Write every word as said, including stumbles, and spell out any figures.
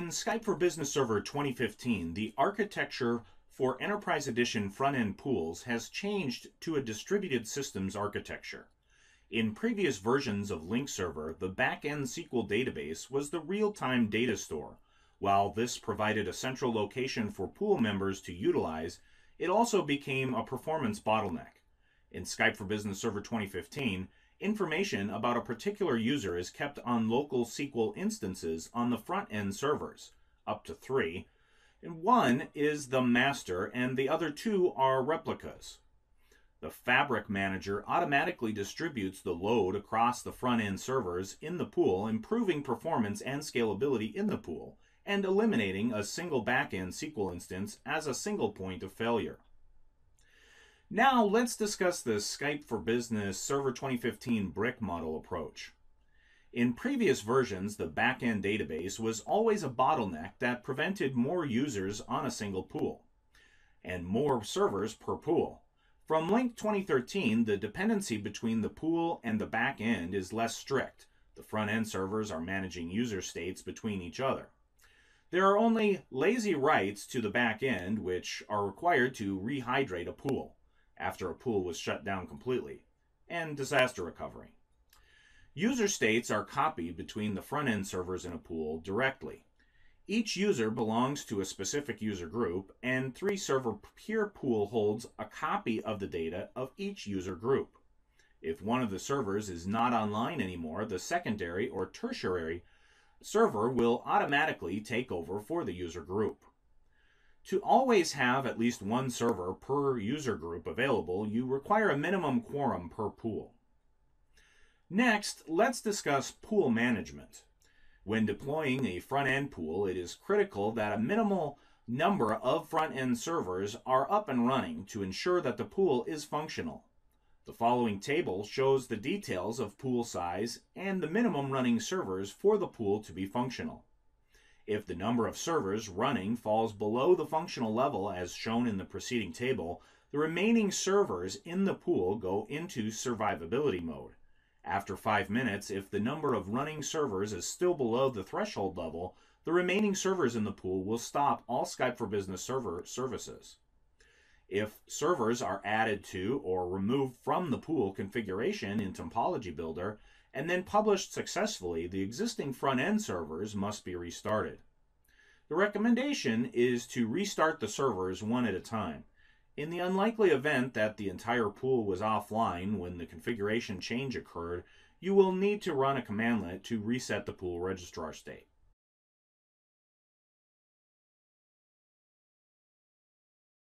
In Skype for Business Server twenty fifteen, the architecture for Enterprise Edition front-end pools has changed to a distributed systems architecture. In previous versions of Lync Server, the back-end S Q L database was the real-time data store. While this provided a central location for pool members to utilize, it also became a performance bottleneck. In Skype for Business Server twenty fifteen, information about a particular user is kept on local S Q L instances on the front-end servers, up to three, and one is the master and the other two are replicas. The Fabric Manager automatically distributes the load across the front-end servers in the pool, improving performance and scalability in the pool, and eliminating a single back-end S Q L instance as a single point of failure. Now let's discuss the Skype for Business Server twenty fifteen brick model approach. In previous versions, the backend database was always a bottleneck that prevented more users on a single pool, and more servers per pool. From Lync twenty thirteen, the dependency between the pool and the backend is less strict. The front-end servers are managing user states between each other. There are only lazy writes to the backend, which are required to rehydrate a pool after a pool was shut down completely, and disaster recovery. User states are copied between the front-end servers in a pool directly. Each user belongs to a specific user group, and three server peer pool holds a copy of the data of each user group. If one of the servers is not online anymore, the secondary or tertiary server will automatically take over for the user group. To always have at least one server per user group available, you require a minimum quorum per pool. Next, let's discuss pool management. When deploying a front-end pool, it is critical that a minimal number of front-end servers are up and running to ensure that the pool is functional. The following table shows the details of pool size and the minimum running servers for the pool to be functional. If the number of servers running falls below the functional level as shown in the preceding table, the remaining servers in the pool go into survivability mode. After five minutes, if the number of running servers is still below the threshold level, the remaining servers in the pool will stop all Skype for Business Server services. If servers are added to or removed from the pool configuration in Topology Builder, and then published successfully, the existing front-end servers must be restarted. The recommendation is to restart the servers one at a time. In the unlikely event that the entire pool was offline when the configuration change occurred, you will need to run a commandlet to reset the pool registrar state.